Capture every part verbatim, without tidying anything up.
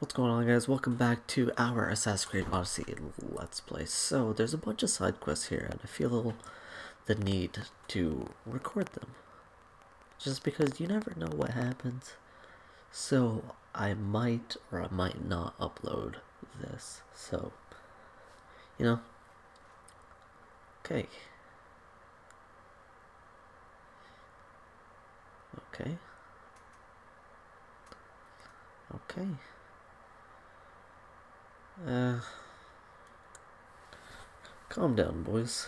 What's going on, guys? Welcome back to our Assassin's Creed Odyssey Let's Play. So, there's a bunch of side quests here, and I feel the need to record them. Just because you never know what happens. So, I might or I might not upload this. So, you know. Okay. Okay. Okay. Uh, calm down, boys.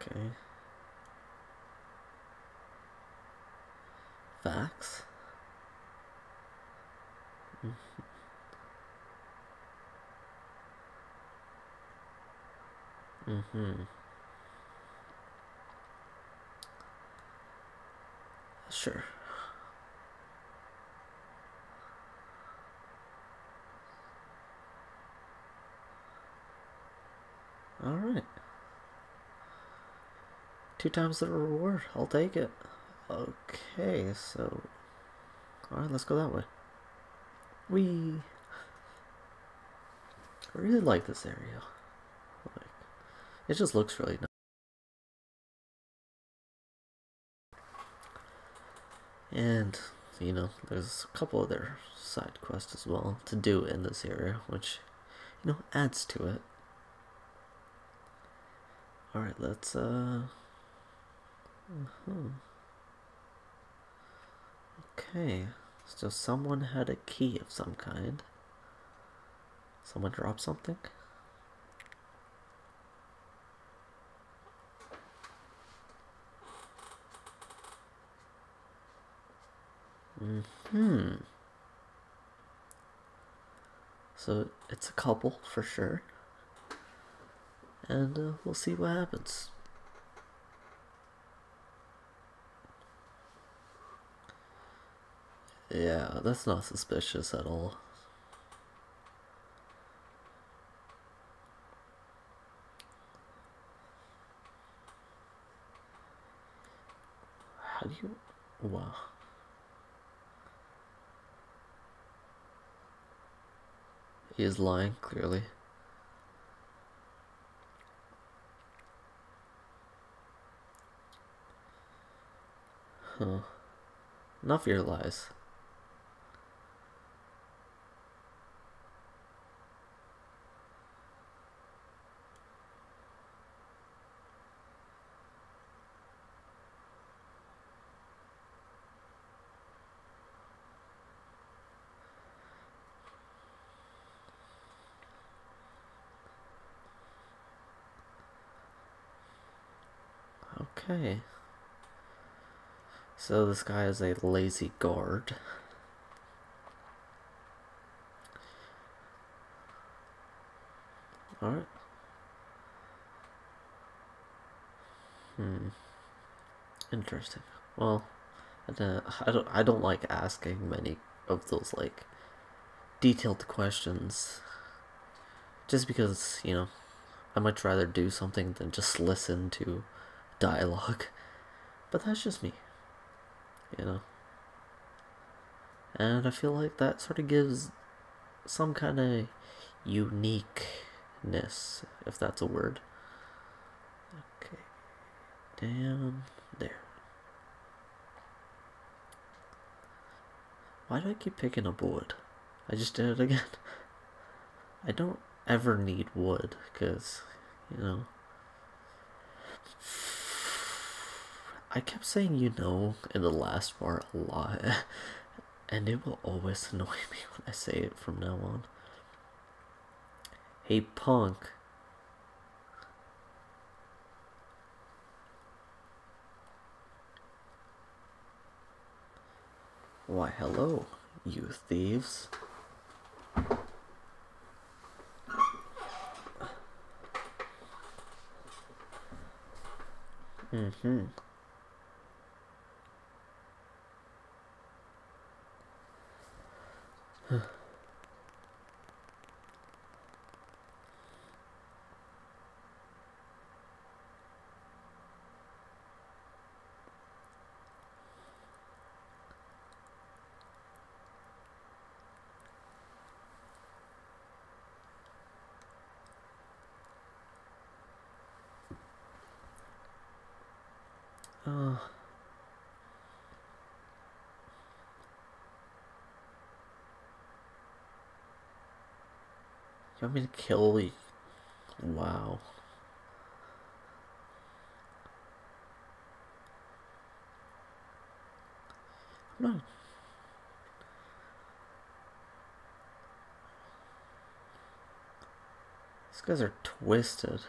Okay. Facts. Mm-hmm. Mm-hmm. Sure. All right. Two times the reward. I'll take it. Okay, so... All right, let's go that way. Whee! I really like this area. Like, it just looks really nice. And, you know, there's a couple other side quests as well to do in this area, which, you know, adds to it. Alright, let's, uh... Uh-huh. Okay, so someone had a key of some kind. Someone dropped something? Hmm. So it's a couple for sure, and uh, we'll see what happens. Yeah, that's not suspicious at all. How do you? Wow. He is lying, clearly. Huh. Enough of your lies. Okay, so this guy is a lazy guard. All right. Hmm. Interesting. Well, I don't. I don't. I don't like asking many of those like detailed questions, just because, you know, I much rather do something than just listen to dialogue. But that's just me, you know, and I feel like that sort of gives some kind of uniqueness, if that's a word. Okay, down there. Why do I keep picking up wood? I just did it again. I don't ever need wood, because, you know, I kept saying "you know" in the last part a lot, and it will always annoy me when I say it from now on. Hey, punk. Why, hello, you thieves. Mm-hmm. Uh. You want me to kill you? Wow. No. These guys are twisted.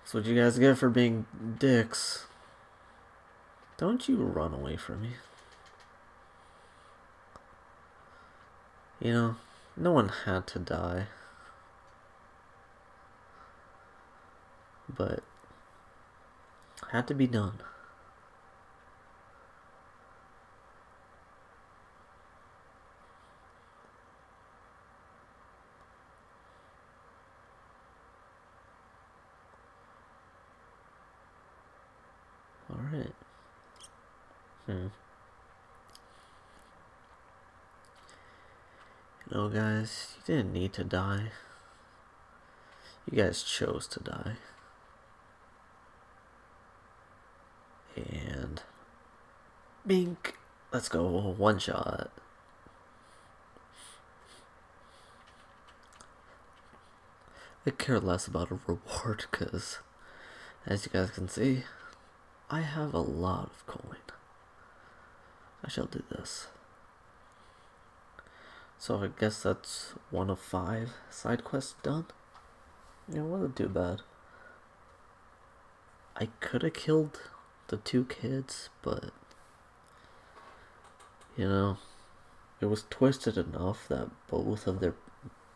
That's what you guys get for being dicks. Don't you run away from me. You know, no one had to die. But had to be done. All right. Hmm. No, guys, you didn't need to die. You guys chose to die. And bink. Let's go one shot. I care less about a reward because, as you guys can see, I have a lot of coin. I shall do this. So I guess that's one of five side quests done. Yeah, it wasn't too bad. I could have killed the two kids, but you know, it was twisted enough that both of their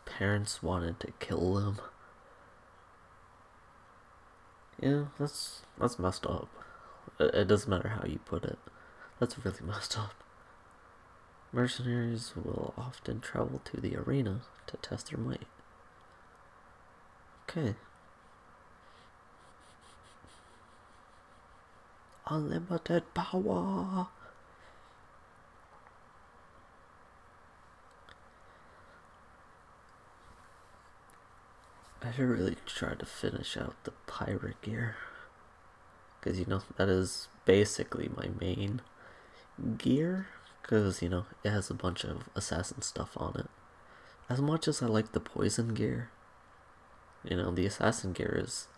parents wanted to kill them. Yeah, that's that's messed up. It, it doesn't matter how you put it. That's really messed up. Mercenaries will often travel to the arena to test their might. Okay. Unlimited power! I should really try to finish out the pirate gear. Because, you know, that is basically my main gear. Because, you know, it has a bunch of assassin stuff on it. As much as I like the poison gear, you know, the assassin gear is...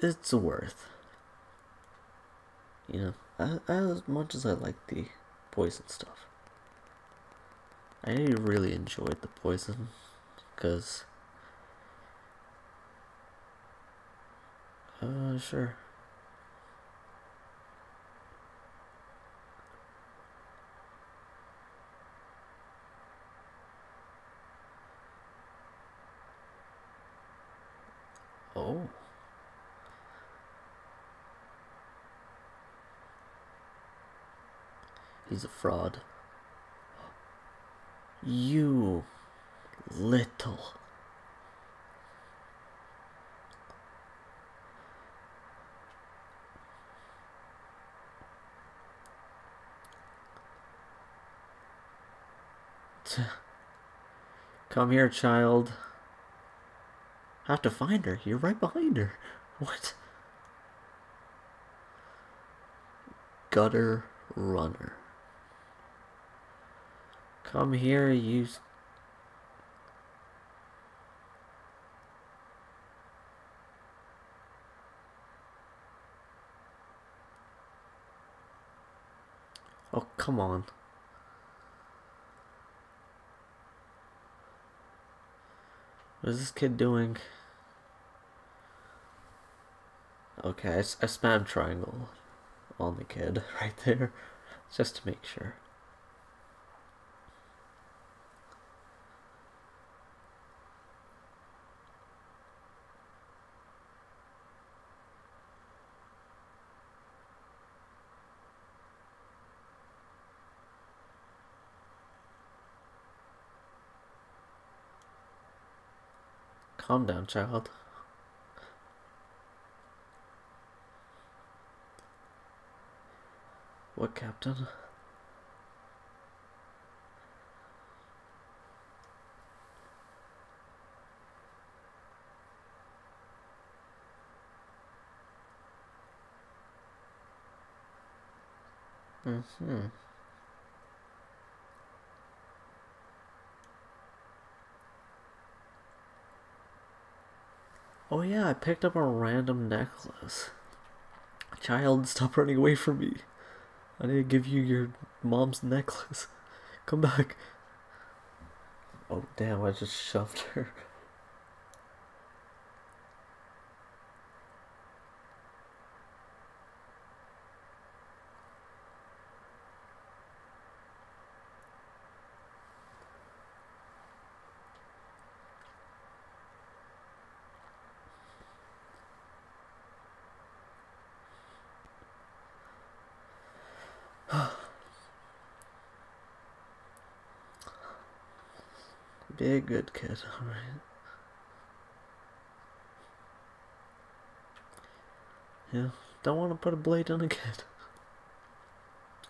it's worth. You know, as much as I like the poison stuff. I really enjoyed the poison, because... Uh, sure. Oh. He's a fraud. You little. Come here, child. Have to find her. You're right behind her. What? Gutter runner. Come here, you... Oh, come on. What is this kid doing? Okay, I, I spam triangle on the kid right there, just to make sure. Calm down, child. What captain? Mm-hmm. Oh yeah, I picked up a random necklace. Child, stop running away from me. I need to give you your mom's necklace. Come back. Oh damn, I just shoved her. Be a good kid, alright. Yeah, don't want to put a blade on a kid.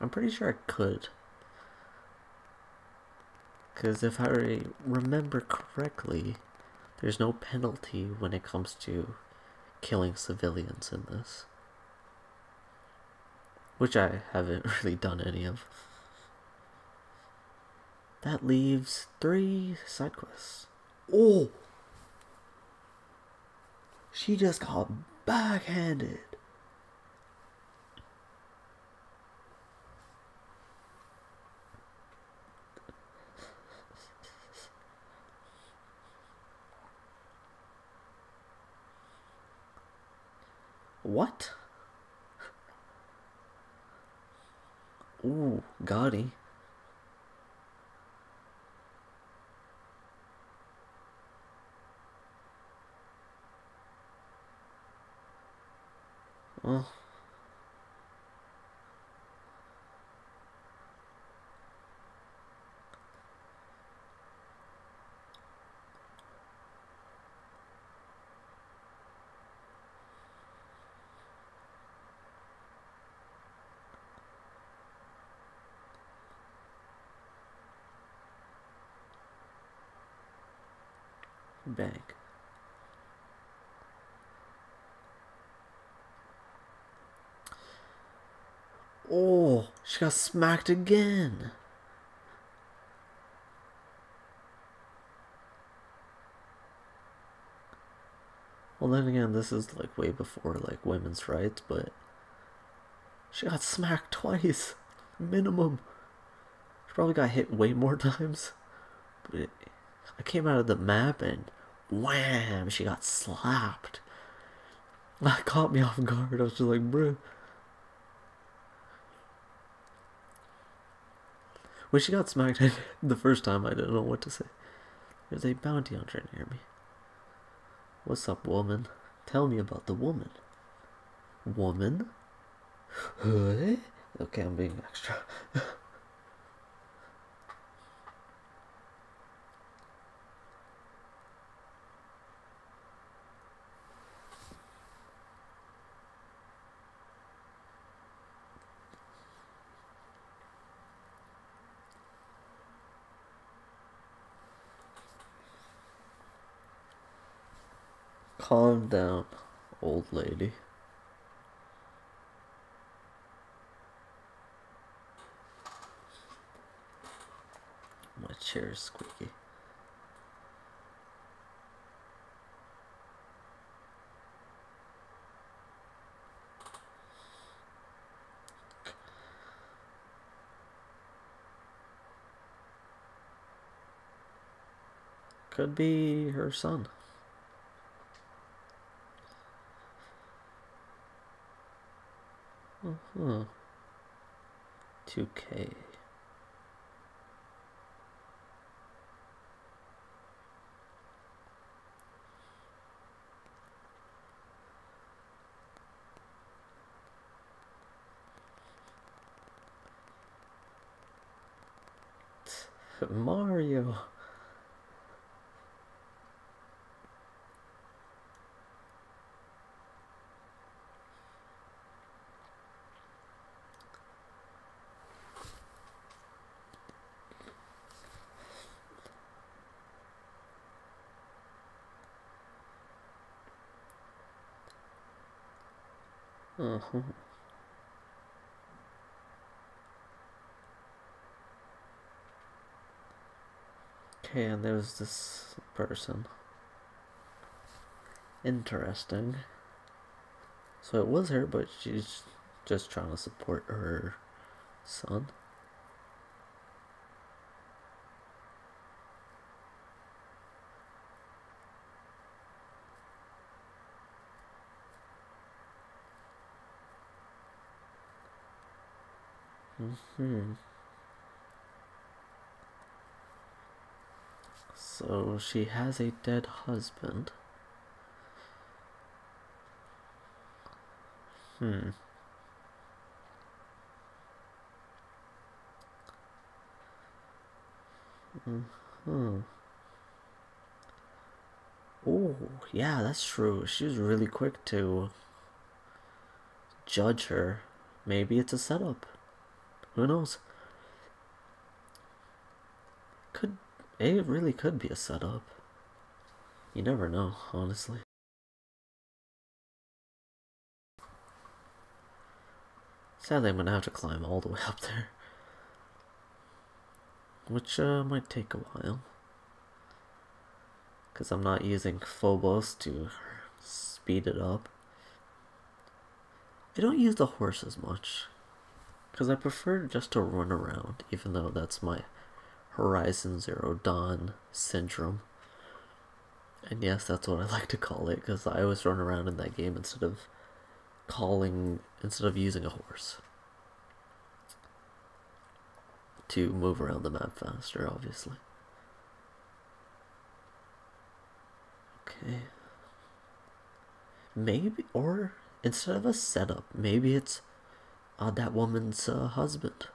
I'm pretty sure I could. Because if I remember correctly, there's no penalty when it comes to killing civilians in this. Which I haven't really done any of. That leaves three side quests. Oh! She just got backhanded! What? Ooh, gaudy. Well, bank. Oh, she got smacked again. Well, then again, this is like way before like women's rights, but she got smacked twice, minimum. She probably got hit way more times. But it, I came out of the map and wham, she got slapped. That caught me off guard. I was just like, bro. When she got smacked the first time, I didn't know what to say. There's a bounty hunter near me. What's up, woman? Tell me about the woman. Woman? Huh? Okay, I'm being extra. Calm down, old lady. My chair is squeaky. Could be her son. Huh. two K. Mario. Uh-huh. Okay, and there's this person. Interesting. So it was her, but she's just trying to support her son. Mm-hmm. So she has a dead husband. Hmm. Mm-hmm. Oh, yeah, that's true. She was really quick to judge her. Maybe it's a setup. Who knows? Could it really could be a setup. You never know, honestly. Sadly, I'm gonna have to climb all the way up there, which uh, might take a while, because I'm not using Phobos to speed it up. I don't use the horse as much, because I prefer just to run around, even though that's my Horizon Zero Dawn syndrome. And yes, that's what I like to call it, because I always run around in that game instead of calling, instead of using a horse to move around the map faster, obviously. Okay. Maybe, or instead of a setup, maybe it's Uh, that woman's uh, husband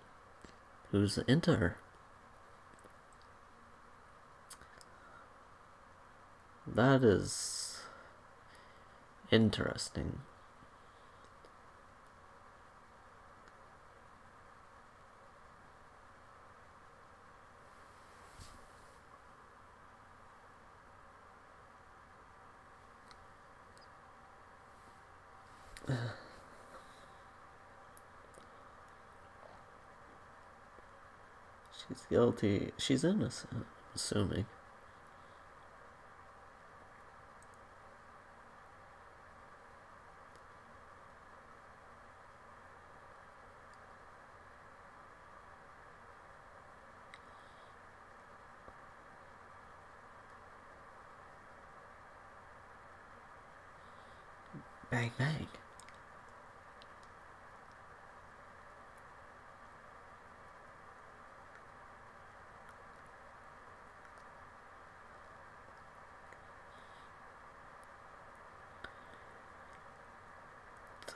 who's into her. That is interesting. She's guilty. She's innocent, I'm assuming. Bang, bang.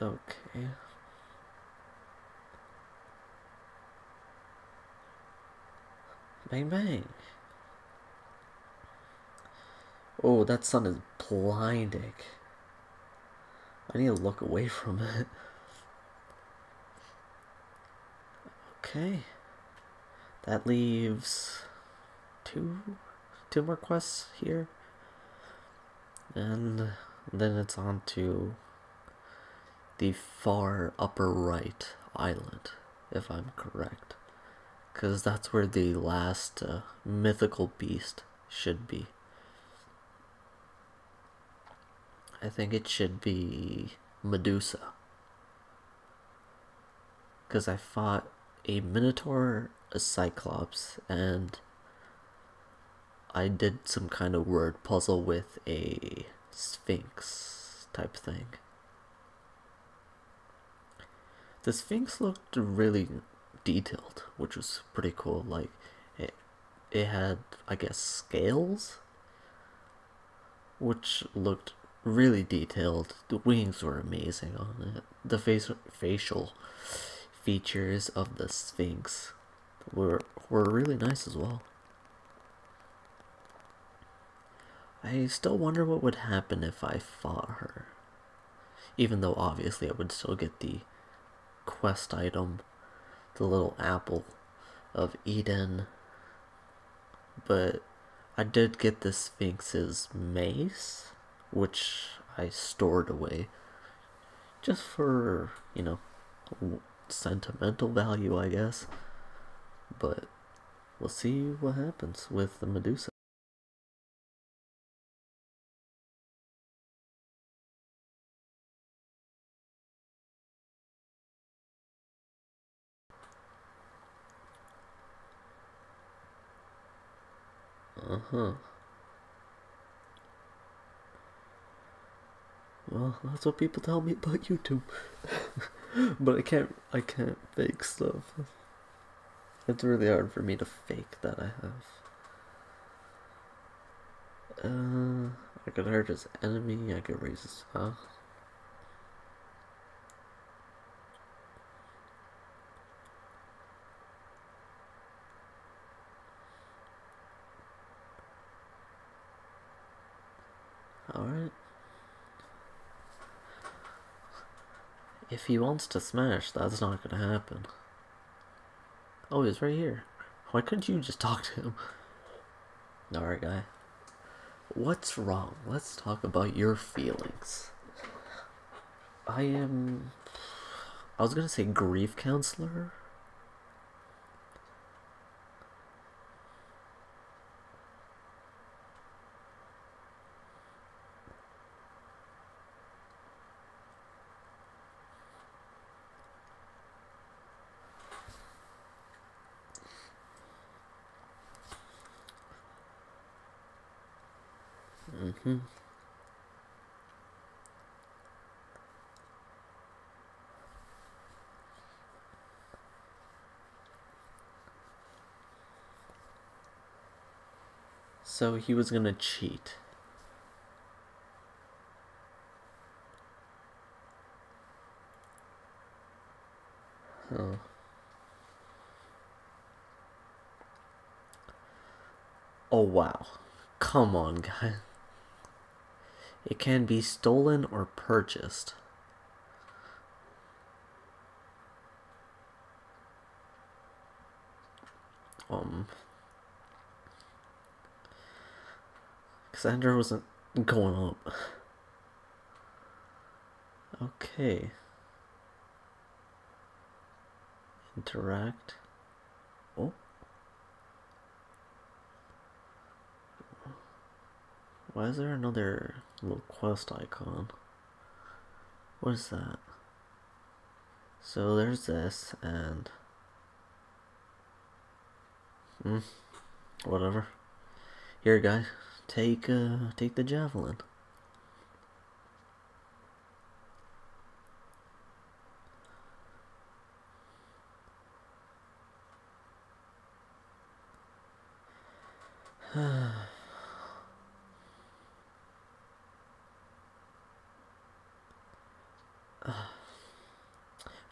Okay. Bang, bang. Oh, that sun is blinding. I need to look away from it. Okay. That leaves two, two more quests here. And then it's on to the far upper right island, if I'm correct, because that's where the last uh, mythical beast should be. I think it should be Medusa, because I fought a Minotaur, a Cyclops, and I did some kind of word puzzle with a Sphinx type thing. The Sphinx looked really detailed, which was pretty cool. Like, it, it had, I guess, scales, which looked really detailed. The wings were amazing on it. The face, facial features of the Sphinx were, were really nice as well. I still wonder what would happen if I fought her. Even though, obviously, I would still get the quest item, the little apple of Eden, but I did get the Sphinx's mace, which I stored away just for, you know, sentimental value, I guess. But we'll see what happens with the Medusa. Uh-huh. Well, that's what people tell me about YouTube. But I can't, I can't fake stuff. It's really hard for me to fake that I have. Uh, I could hurt his enemy, I could raise his house. Alright. If he wants to smash, that's not gonna happen. Oh, he's right here. Why couldn't you just talk to him? Alright, guy. What's wrong? Let's talk about your feelings. I am... I was gonna say grief counselor. Mm-hmm. So he was gonna cheat. Huh. Oh wow. Come on, guys. It can be stolen or purchased. Um, Cassandra wasn't going up. Okay. Interact. Oh. Why is there another little quest icon? What is that? So there's this and... Hmm. Whatever. Here, guys. Take, uh, take the javelin.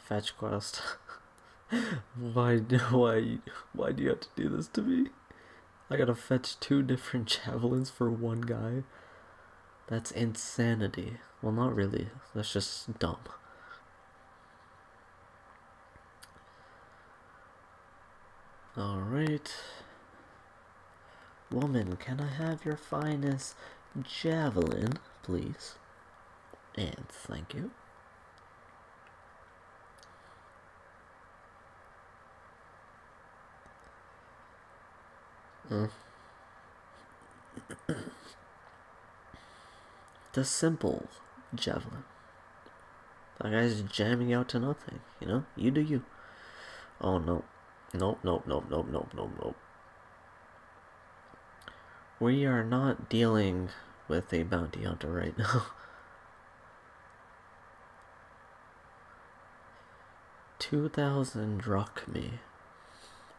Fetch quest. Why do why why do you have to do this to me? I gotta fetch two different javelins for one guy. That's insanity. Well, not really. That's just dumb. Alright. Woman, can I have your finest javelin, please? And thank you. Mm. The simple javelin. That guy's jamming out to nothing, you know? You do you. Oh no. Nope, nope, nope, nope, nope, nope, nope. We are not dealing with a bounty hunter right now. Two thousand drachmae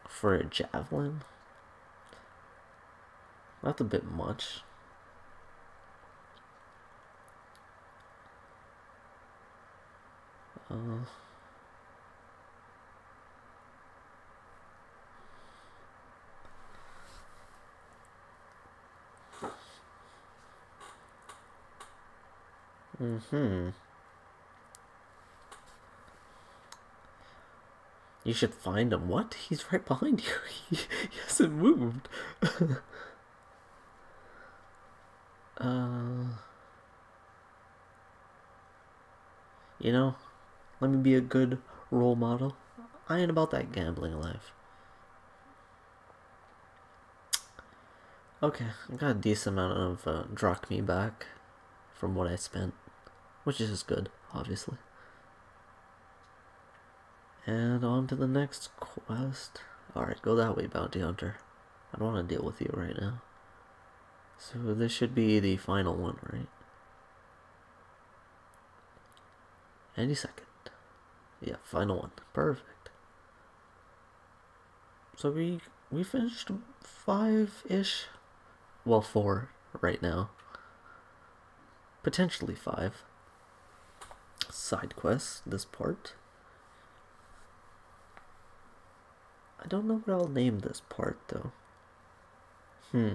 for a javelin? That's a bit much. Uh, mm-hmm. You should find him. What? He's right behind you. He, he hasn't moved. Uh, You know, let me be a good role model. I ain't about that gambling life. Okay, I got a decent amount of uh, Drachmae back from what I spent, which is good, obviously. And on to the next quest. Alright, go that way, bounty hunter. I don't want to deal with you right now. So this should be the final one, right? Any second. Yeah, final one. Perfect. So we we finished five-ish. Well, four right now. Potentially five. Side quests, this part. I don't know what I'll name this part, though. Hmm.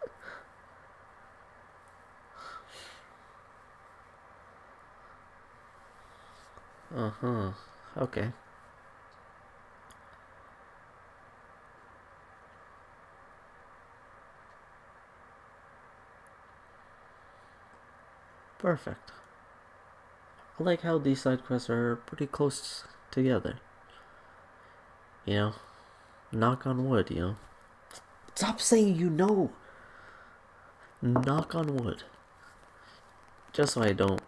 Uh-huh. Okay. Perfect. I like how these side quests are pretty close together. You know? Knock on wood, you know? Stop saying you know! Knock on wood. Just so I don't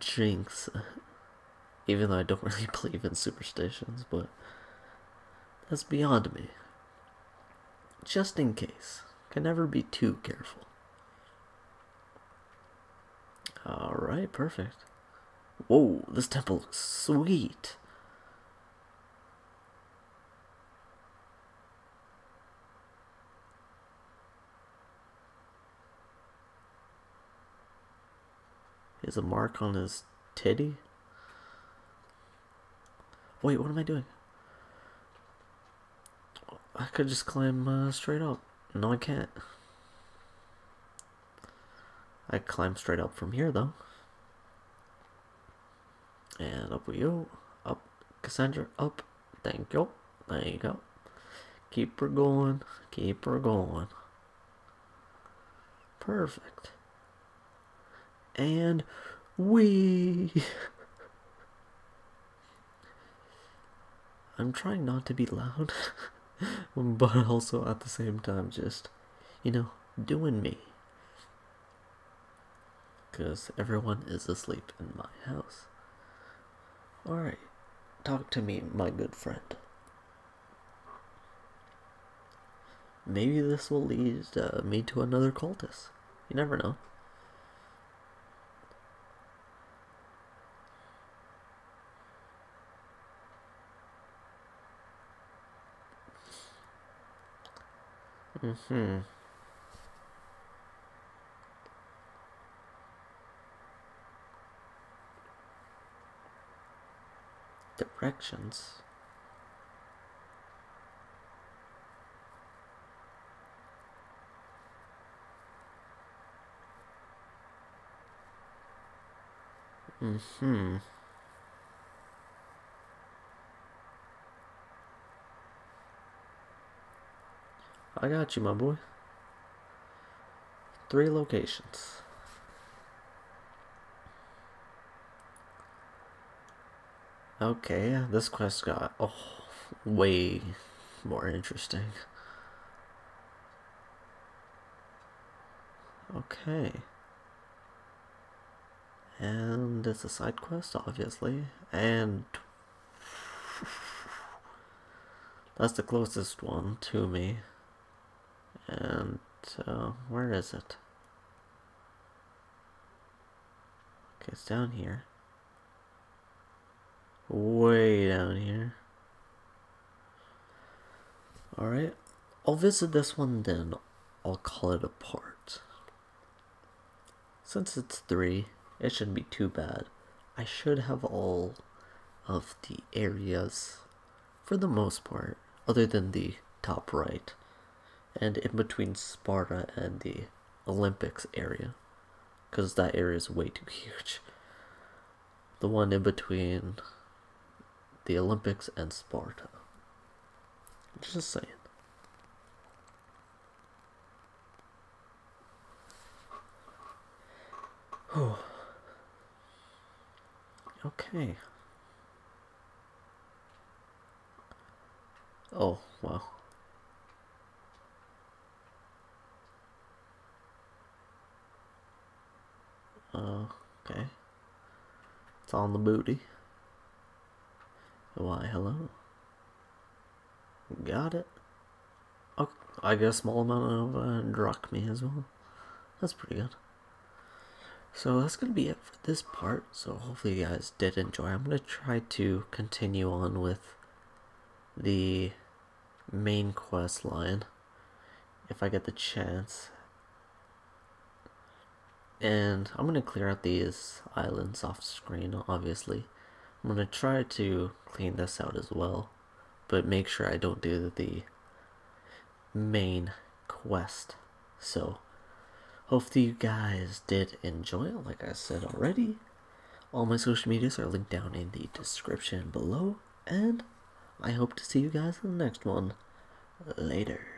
jinx. Even though I don't really believe in superstitions, but that's beyond me. Just in case. Can never be too careful. Alright, perfect. Whoa, this temple looks sweet. He has a mark on his titty. Wait, what am I doing? I could just climb uh, straight up. No, I can't. I climb straight up from here, though. And up we go. Up. Cassandra, up. Thank you. There you go. Keep her going. Keep her going. Perfect. And we... I'm trying not to be loud, but also at the same time just, you know, doing me. Because everyone is asleep in my house. Alright, talk to me, my good friend. Maybe this will lead uh, me to another cultist. You never know. Mm-hmm. Directions. Mm-hmm. I got you, my boy. Three locations. Okay, this quest got oh way more interesting. Okay. And it's a side quest, obviously. And that's the closest one to me. And uh, where is it? Okay, it's down here. Way down here. Alright, I'll visit this one, then I'll call it a part. Since it's three, it shouldn't be too bad. I should have all of the areas for the most part, other than the top right, and in between Sparta and the Olympics area, because that area is way too huge. The one in between the Olympics and Sparta. Just saying. Oh. Okay. Oh, wow. Uh, okay. It's on the booty. Why, hello. Got it. Okay. I got a small amount of uh, Drachmae as well. That's pretty good. So that's going to be it for this part. So hopefully you guys did enjoy. I'm going to try to continue on with the main quest line if I get the chance. And I'm going to clear out these islands off screen, obviously. I'm going to try to clean this out as well, but make sure I don't do the main quest. So hopefully you guys did enjoy it, like I said already. All my social medias are linked down in the description below, and I hope to see you guys in the next one. Later.